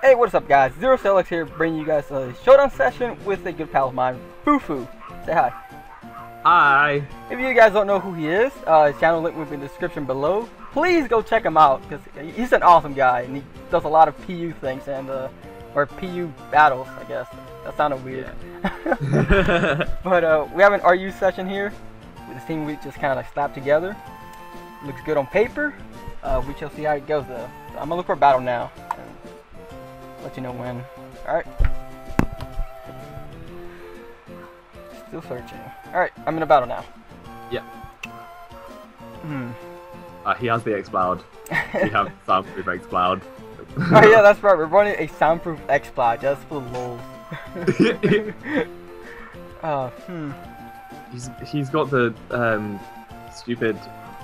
Hey, what's up guys, Zerocielx here, bringing you guys a showdown session with a good pal of mine, Fufu. Say hi. Hi. If you guys don't know who he is, his channel link will be in the description below. Please go check him out, because he's an awesome guy, and he does a lot of PU things, and or PU battles, I guess. That sounded weird. Yeah. But we have an RU session here, with the team we just kind of slapped together. Looks good on paper. We shall see how it goes though. So I'm going to look for a battle now. Let you know when. Alright. Still searching. Alright, I'm in a battle now. Yeah. He has the Exploud. We have soundproof Exploud. Oh yeah, that's right. We're running a soundproof Exploud just for lulz. He's got the stupid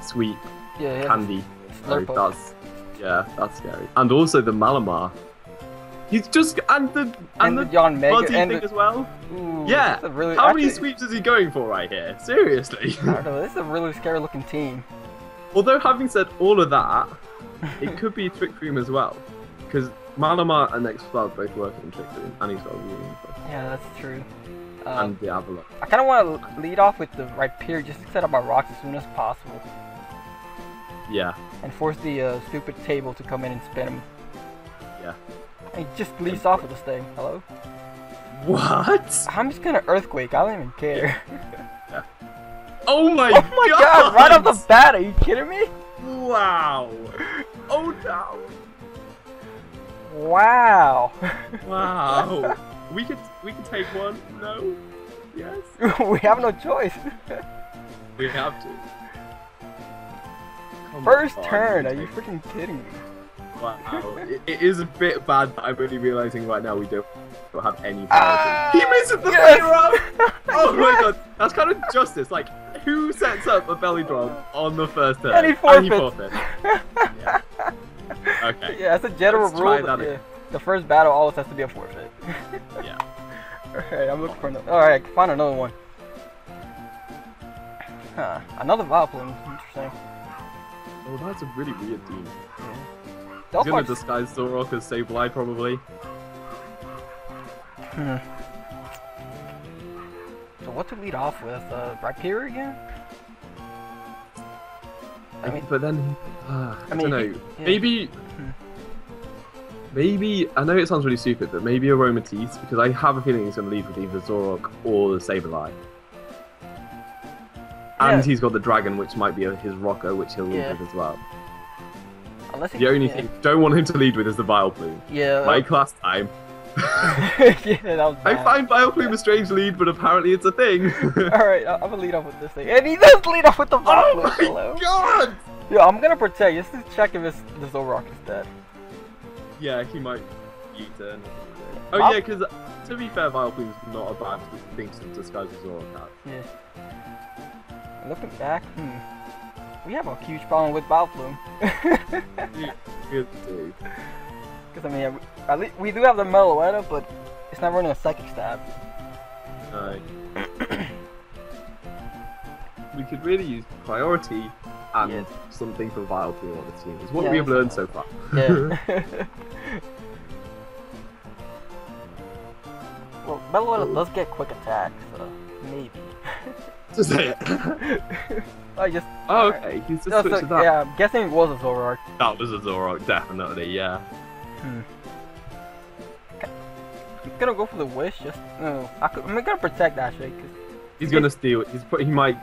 sweet candy. So that's scary. And also the Malamar. He's just and the Yon Mega thing as well. Ooh, yeah. Really, How many sweeps is he going for right here? Seriously. I don't know, this is a really scary looking team. Although having said all of that, it could be Trick Room as well, because Malamar and Exploud both work in Trick Room, and he's got a room. Yeah, that's true. And the Avalon. I kind of want to lead off with the Rhyper just to set up my rocks as soon as possible. Yeah. And force the stupid table to come in and spin him. Yeah. He just leaves off with this thing. Hello? What? I'm just gonna earthquake. I don't even care. Yeah. Yeah. Oh my god! Right off the bat, are you kidding me? Wow. Oh no. Wow. Wow. we could take one. No. Yes. We have no choice. We have to. First turn. Are you freaking kidding me? Wow, it is a bit bad, but I'm only realizing right now we don't have any power. He misses the belly drum! Oh my god, that's kind of justice. Like, who sets up a belly drum on the first turn? And he forfeits. Yeah. Okay. Yeah, that's a general rule. The first battle always has to be a forfeit. Yeah. Alright, I'm looking for another. Alright, I can find another one. Huh, another Vileplume. Interesting. Oh, that's a really weird dude. Yeah. Delphox. He's gonna disguise Zorok as Sableye, probably. So what to lead off with? Rhyper again? I mean, I don't know. Yeah. Maybe I know it sounds really stupid, but maybe Aromatisse, because I have a feeling he's gonna lead with either Zorok or the Sableye. Yeah. And he's got the dragon, which might be his rocker, which he'll lead with as well. The only thing I don't want him to lead with is the Vileplume. Yeah. Like last time. I find Vileplume a strange lead, but apparently it's a thing. Alright, I'm gonna lead off with this thing. And he does lead off with the Vileplume! Oh my god! Yo, I'm gonna protect. Just to check if the Zorok is dead. Yeah, he might U-turn. Oh yeah, because to be fair, Vileplume's not a bad thing to disguise as Zorok at. Yeah. Looking back, we have a huge problem with Vileplume. Good dude. Because I mean, at least we do have the Meloetta, but it's not running a psychic stab. We could really use priority and something for Vileplume on the team. Is what we have learned so far. Yeah. Well, Meloetta does get quick attack, so maybe. Just say it. Oh, okay. He's just switched it up. Yeah, I'm guessing it was a Zorok. That was a Zorok, definitely, yeah. Okay. I'm gonna go for the wish, just... No, I'm gonna protect, actually. Cause he's gonna steal it. He might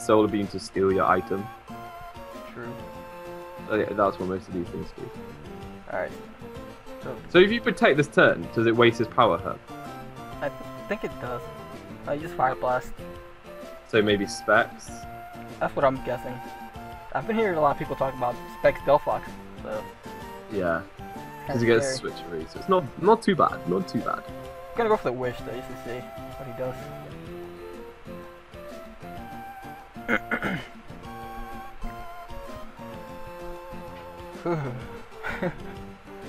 Solar Beam to steal your item. True. Oh, yeah, that's what most of these things do. Alright. So if you protect this turn, does it waste his power up? I think it does. I use Fire Blast. So maybe Specs? That's what I'm guessing. I've been hearing a lot of people talk about Specs Delphox, so... Yeah. Because he gets switchery, so it's not too bad, not too bad. I'm gonna go for the wish though, just to see what he does.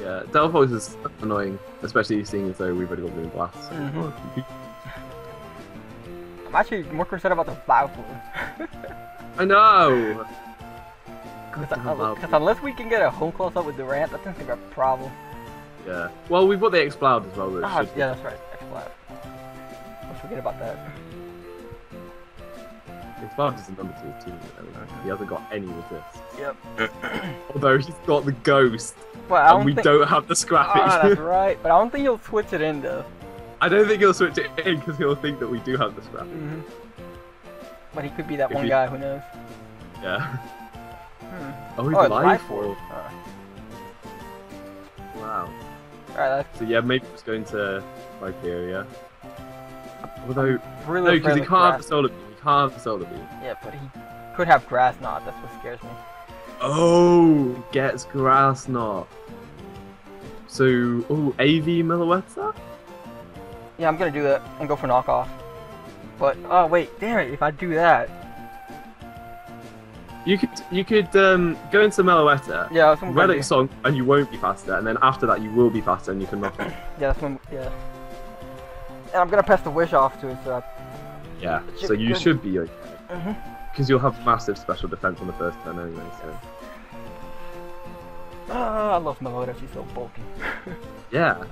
Yeah, Delphox is annoying, especially seeing as though we've already got Moon Blast. So. I'm actually more concerned about the Vileplume. I know! Because unless we can get a home close up with Durant, that's going to be a problem. Yeah. Well, we've got the Exploud as well. Which yeah, that's right. Exploud. Let's forget about that. Exploud is the number 2 team. He hasn't got any resist. Yep. Although he's got the Ghost. Well, I don't and we think... don't have the Scrappy. Oh, that's right. But I don't think he'll switch it in, though. I don't think he'll switch it in because he'll think that we do have the Scrappy. Mm-hmm. But he could be that one guy, who knows. Yeah. Hmm. Oh, he's alive for it. Wow. Alright, that's... So yeah, maybe it's going to Vileplume. Although... Really no, because he can't have the Solar Beam. He can't have the Solar Beam. Yeah, but he could have Grass Knot. That's what scares me. Oh! He gets Grass Knot. So... Oh, AV Meloetta? Yeah, I'm gonna do that and go for knockoff. But oh wait, damn it! If I do that, you could go into Meloetta, yeah, Relic Song, and you won't be faster, and then after that you will be faster, and you can knock off. Yeah, that's when, yeah. And I'm gonna press the wish off to it, so. Yeah, so you should be okay. Mhm. Because you'll have massive special defense on the first turn anyway. So. Ah, I love Meloetta. She's so bulky. Yeah,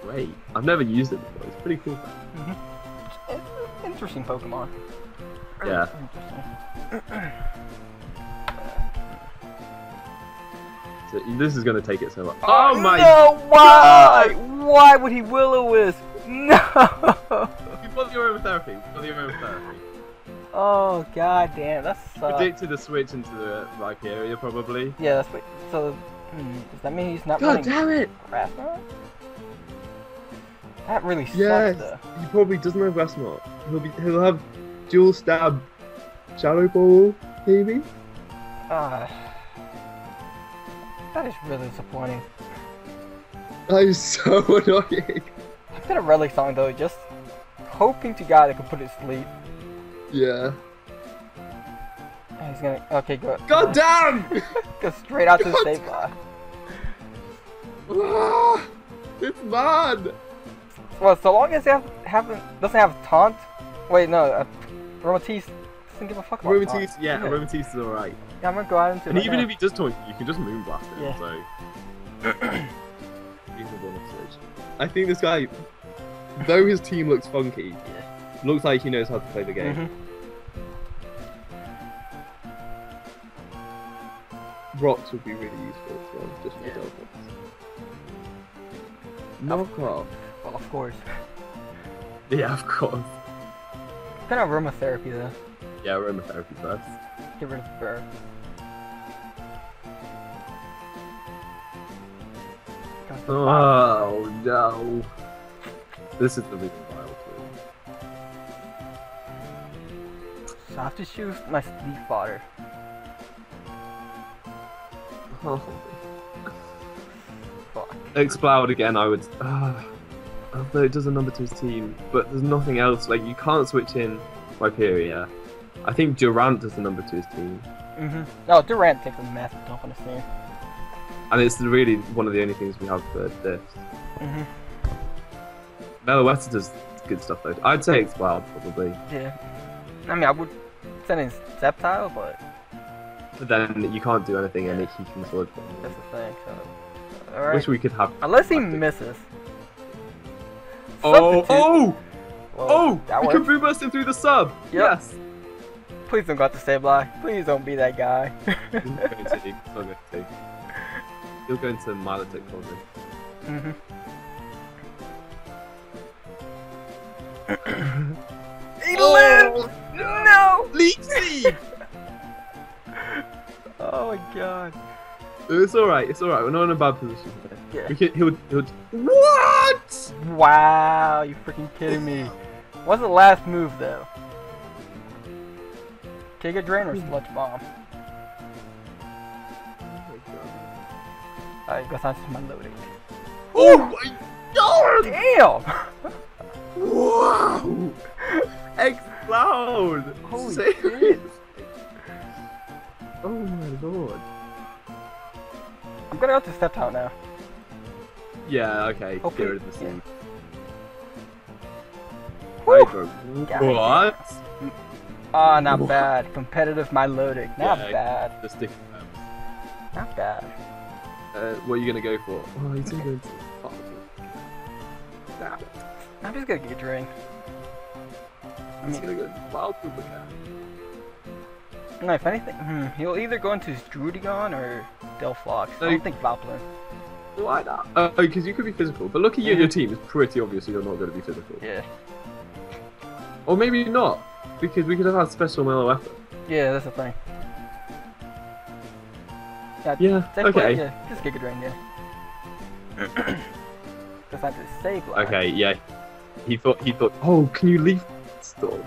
great. I've never used it before. It's pretty cool. Mhm. Interesting Pokemon. Yeah. Interesting. So this is gonna take it so much. Oh, oh my! No, why? God. Why would he Will-O-Wisp? No. You bought the aromatherapy. You bought the aromatherapy. Oh god damn, that's. Predicted a switch into the Vileplume probably. Yeah, that's what. So does that mean he's not running? God damn it! Grass Knot? That really sucks, though. He probably doesn't have Grass Knot. He'll have Dual Stab, Shadow Ball, maybe? That is really disappointing. That is so annoying. I put a Relic Song, though, just hoping to God I could put it to sleep. Yeah. He's gonna... Okay, go... God damn! Go straight out to the save bar. It's mad! Well, so long as they doesn't have taunt. Wait, no, Aromatisse doesn't give a fuck about Aromatisse, taunt. Yeah, Aromatisse is alright. Yeah, I'm gonna go out into. And even if he does taunt, you can just moonblast him. Yeah. So he's a bonus switch. I think this guy, though his team looks funky, looks like he knows how to play the game. Mm-hmm. Rocks would be really useful as well, just for Delphox. Knock off. Well, of course. Yeah, of course. Kind of aromatherapy though. Yeah, aromatherapy first. Get rid of the burr. Oh no! This is the reason why I'll do. So I have to choose my sleep fodder. Oh. Fuck. Exploud again, I would. Although it does a number to his team, but there's nothing else. Like, you can't switch in Rhyper. I think Durant does a number to his team. Mm-hmm. Oh, Durant takes a massive dump on his team. And it's really one of the only things we have for this. Mm-hmm. Meloetta does good stuff, though. I'd say Exploud, probably. Yeah. I mean, I would send in Sceptile, but... But then you can't do anything, and he can switch. That's the thing, so... Alright. Wish we could have... Unless he misses. Substitute. Oh! Oh! Well, oh! We can boom burst him through the sub! Yep. Yes! Please don't go out to Sableye. Please don't be that guy. He's not going to. He's not going to. He'll go into Milotic probably. Mm-hmm. He lived! No! Leeksy! Oh my god. It's alright, it's alright. We're not in a bad position. Yeah. He'll What? Wow, you freaking kidding me. What's the last move, though? Take a drain or sludge bomb? Alright, go sign my loading. Oh my god! Damn! Whoa! Explode! Holy shit! Oh my lord. I'm gonna have to step out now. Yeah, okay. Get rid of the scene. What? Ah, not bad. Competitive Milotic. Not bad. Just stick. Not bad. What are you gonna go for? Oh, he's gonna go Stop it. I'm just gonna get drained. He's gonna go wild poop again. No, if anything, he'll either go into his Druddigon or Delphox. I don't think Vileplume. Why not? Because you could be physical, but look at you and your team, it's pretty obvious that you're not going to be physical. Yeah. Or maybe not, because we could have had special Meloetta. Yeah, that's the thing. Yeah, okay. Play, yeah, just Giga Drain, yeah. Just have to save life. Okay, yeah. He thought, oh, can you leave Storm?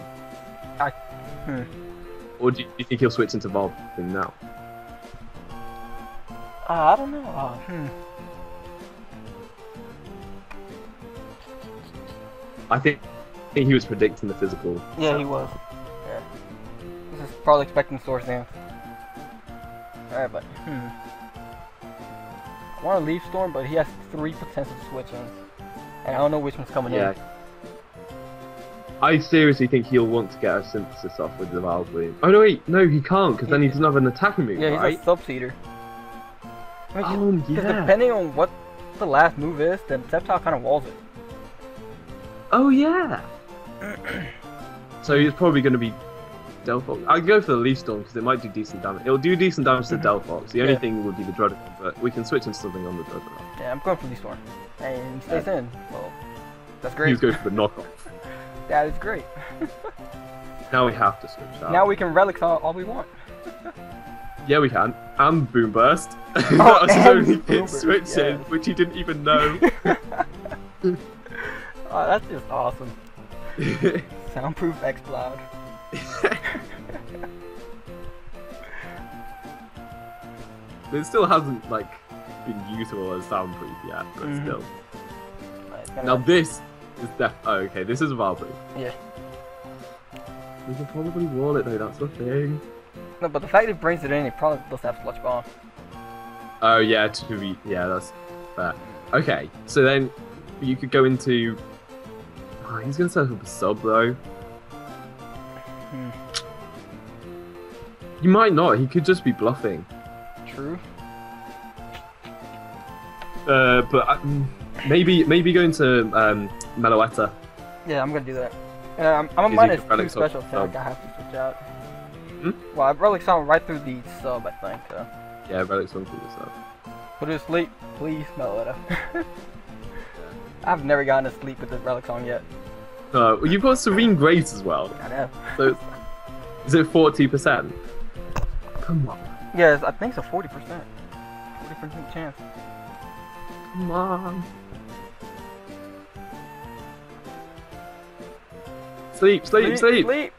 Or do you think he'll switch into Vileplume now? I don't know. I think he was predicting the physical. Yeah, he was. Yeah. He was probably expecting Source Dance. Alright, but I want to leave Storm, but he has 3 potential switch-ins. And I don't know which one's coming in. I seriously think he'll want to get a synthesis off with the Vileplume. Oh no, wait, no, he can't, because then he doesn't have an attacking move. Yeah, he's a Sub-Seeder. I mean, depending on what the last move is, then Sceptile kind of walls it. Oh yeah. So he's probably going to be Delphox. I'd go for the Leaf Storm because it might do decent damage. It'll do decent damage to Delphox. The only thing would be the Druddigon, but we can switch into something on the Druddigon. Yeah, I'm going for Leaf Storm, and he stays in. Well, that's great. He's going for the knockoff. That is great. Now we have to switch. Now we can Relic Song all we want. Yeah, we can. And Boom Burst. That was the only thing switching, which he didn't even know. Oh, that's just awesome. Soundproof Exploud. It still hasn't, like, been usable as soundproof yet, but still. Now this is this is Vileplume. Yeah. We can probably wall it though, that's the thing. No, but the fact that it brings it in, it probably does have Sludge Bomb. Oh yeah, that's fair. Okay, so then you could go into... Oh, he's going to set up a sub though. You might not, he could just be bluffing. True. But maybe going to Meloetta. Yeah, I'm going to do that. I'm a -2 special, so I have to switch out. Well, I Relic Song right through the sub, I think. So. Yeah, Relic Song through the sub. Put it to sleep, please, Meloetta. I've never gotten to sleep with the Relic Song yet. No, well, you've got Serene Grace as well. I know. So, is it 40%? Come on. Yes, I think it's a 40%. 40% chance. Come on. Sleep, sleep, sleep.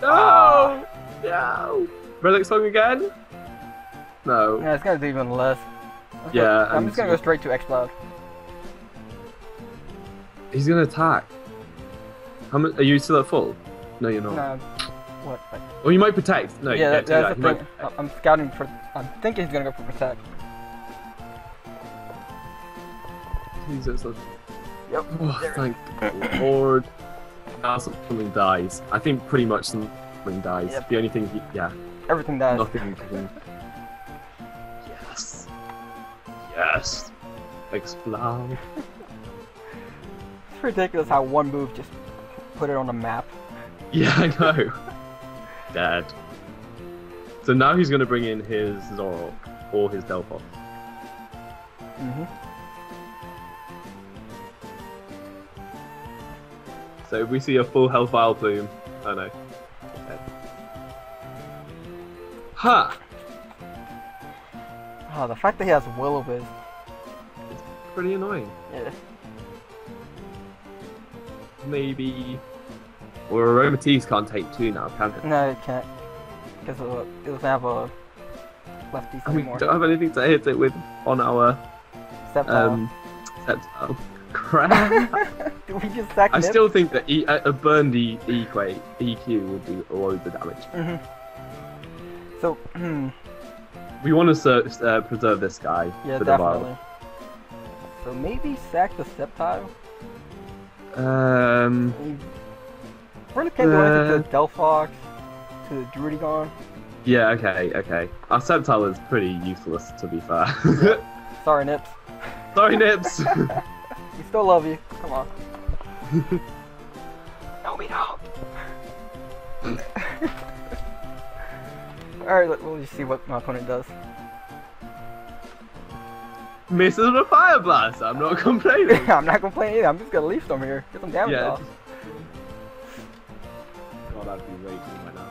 No! No! Relic Song again? No. Yeah, it's gonna do even less. I'm just gonna go straight to Exploud. He's gonna attack. How much? Are you still at full? No, you're not. No. What? Or you might protect. No, yeah, that's the thing. I'm scouting for. I'm thinking he's gonna go for protect. He's just like. Yep. Oh, thank the Lord. Now something dies. I think pretty much something dies. Yep. The only thing. Everything dies. Nothing. Yes. Yes. Explode. It's ridiculous how one move just put it on the map. Yeah, I know. Dead. So now he's going to bring in his Zorok or his Delphox. So if we see a full health Vileplume, oh no. Ha! Oh, the fact that he has Will-O-Wisp. It's pretty annoying. Yeah. Maybe... Well, Aromatisse can't take 2 now, can it? No, it can't. Because it doesn't have a lefty anymore. And we don't have anything to hit it with on our... Sceptile. Sceptile. Crap! Did we just sack him? Still think that a burned EQ would do a load of damage. So, we want to preserve this guy for the Vileplume. So maybe sack the Sceptile? We really can't do anything to the Delphox, to the Druddigon. Yeah, okay. Our Sceptile is pretty useless, to be fair. Sorry, Nips. We still love you. Come on. No, we don't. Alright, we'll just see what my opponent does. Misses with a fire blast. I'm not complaining. I'm not complaining either. I'm just gonna leaf them here. Get some damage off. Just... God, that'd be way cool right now.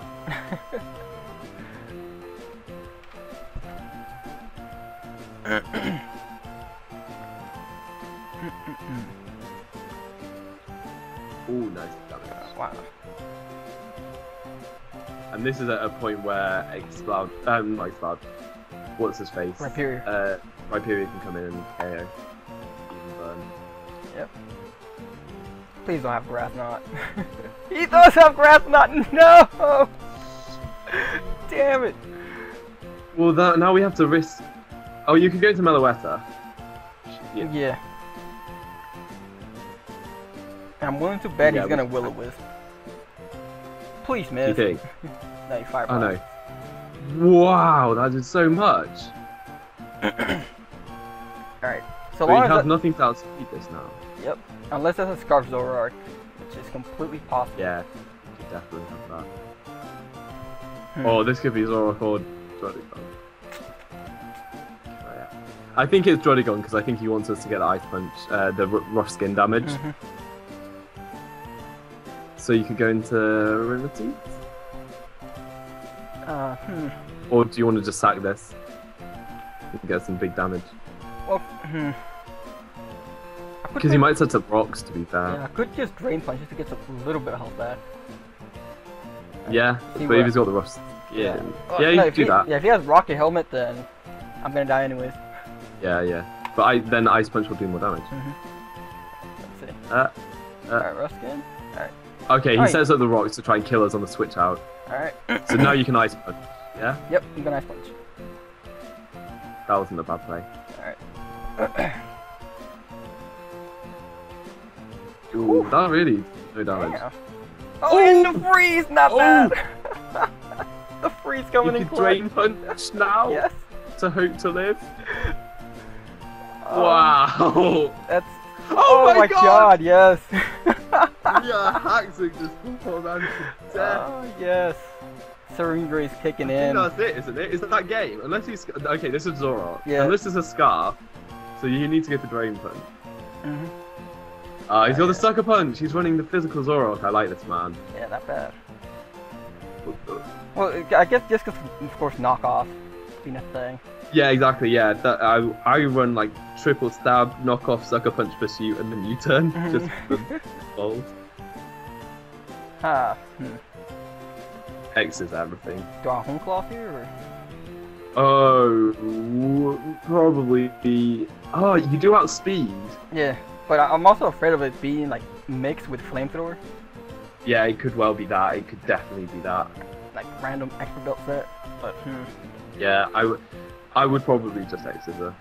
Oh, nice damage. Wow. And this is at a point where Exploud, not Exploud, what's his face? Rhyper. Rhyper can come in and KO. Yep. Please don't have Grass Knot. He does have Grass Knot! No! Damn it! Well, that, now we have to risk... Oh, you could go to Meloetta. Yeah. Yeah. I'm willing to bet he's gonna Will-O-Wisp. Please miss. You think? No, you fire. I know. Wow, that did so much. Alright. So we have nothing to outspeed this now. Yep. Unless that's a Scarf Zorok, which is completely possible. Yeah, you could definitely have that. Oh, this could be Zorok or Druddigon. Oh, yeah. I think it's Druddigon because I think he wants us to get the Ice Punch, the rough skin damage. So you could go into Aromatisse? Or do you want to just sack this? You can get some big damage. Well, because you might set up rocks, to be fair. Yeah, I could just Drain Punch just to get a little bit of health back. Yeah, but if he's got the rough... Yeah, you could do that. Yeah, if he has Rocket Helmet, then I'm going to die anyways. Yeah, yeah. But then Ice Punch will do more damage. Let's see. Alright, rough skin. Alright. Okay, he sets up the rocks to try and kill us on the switch out. Alright. So now you can Ice Punch, yeah? Yep, you can Ice Punch. That wasn't a bad play. Alright. Ooh, that really no damage. Yeah. Oh, and the freeze! Not bad! The freeze coming in clutch. You can Drain Punch now? Yes. To hope to live? Wow! That's... Oh my god, yes! Yeah, hacks are just full around to death. Oh, yes. Serene Grace kicking in. That's it, isn't it? Isn't that game? Unless he's... Okay, this is Zorok. Yeah. And this is a Scarf. So you need to get the Drain Punch. He's got the Sucker Punch. He's running the physical Zorok. I like this man. Yeah, not bad. Well, I guess just because, of course, knockoff being a thing. Yeah, exactly. Yeah, that, I run like triple stab, knockoff, Sucker Punch, Pursuit, and then U-turn. Just bold. X is everything. Do I Home Cloth here? Or? Oh, probably be. Oh, you do outspeed. Yeah, but I'm also afraid of it being like mixed with Flamethrower. Yeah, it could well be that. It could definitely be that. Like random extra build set, but yeah, I would probably just X Scissor.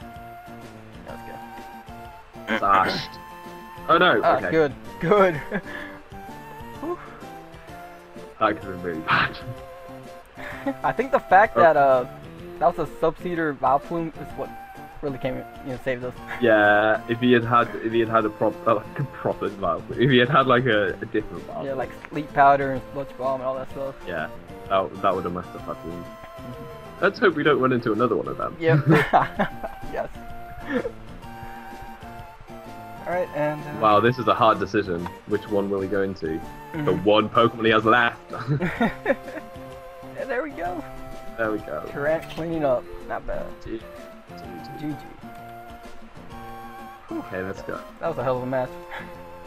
That's good. Slashed. Oh no! Okay. Good, good. That could have been really bad. I think the fact that that was a Sub-Seeder Vileplume is what really came saved us. Yeah, if he had a proper Vileplume, if he had like a different Vileplume. Yeah, like Sleep Powder and Sludge Bomb and all that stuff. Yeah, that would have messed up at least. Let's hope we don't run into another one of them. Yep. Yes. Alright, and... Wow, this is a hard decision. Which one will he go into? The one Pokemon he has left! Yeah, there we go! There we go. Durant cleaning up. Not bad. GG. Okay, let's go. That was a hell of a match.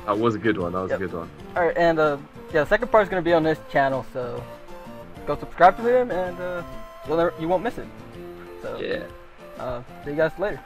That was a good one, that was a good one. Alright, and yeah, the second part's gonna be on this channel, so... Go subscribe to him, and... You won't miss it. So, see you guys later.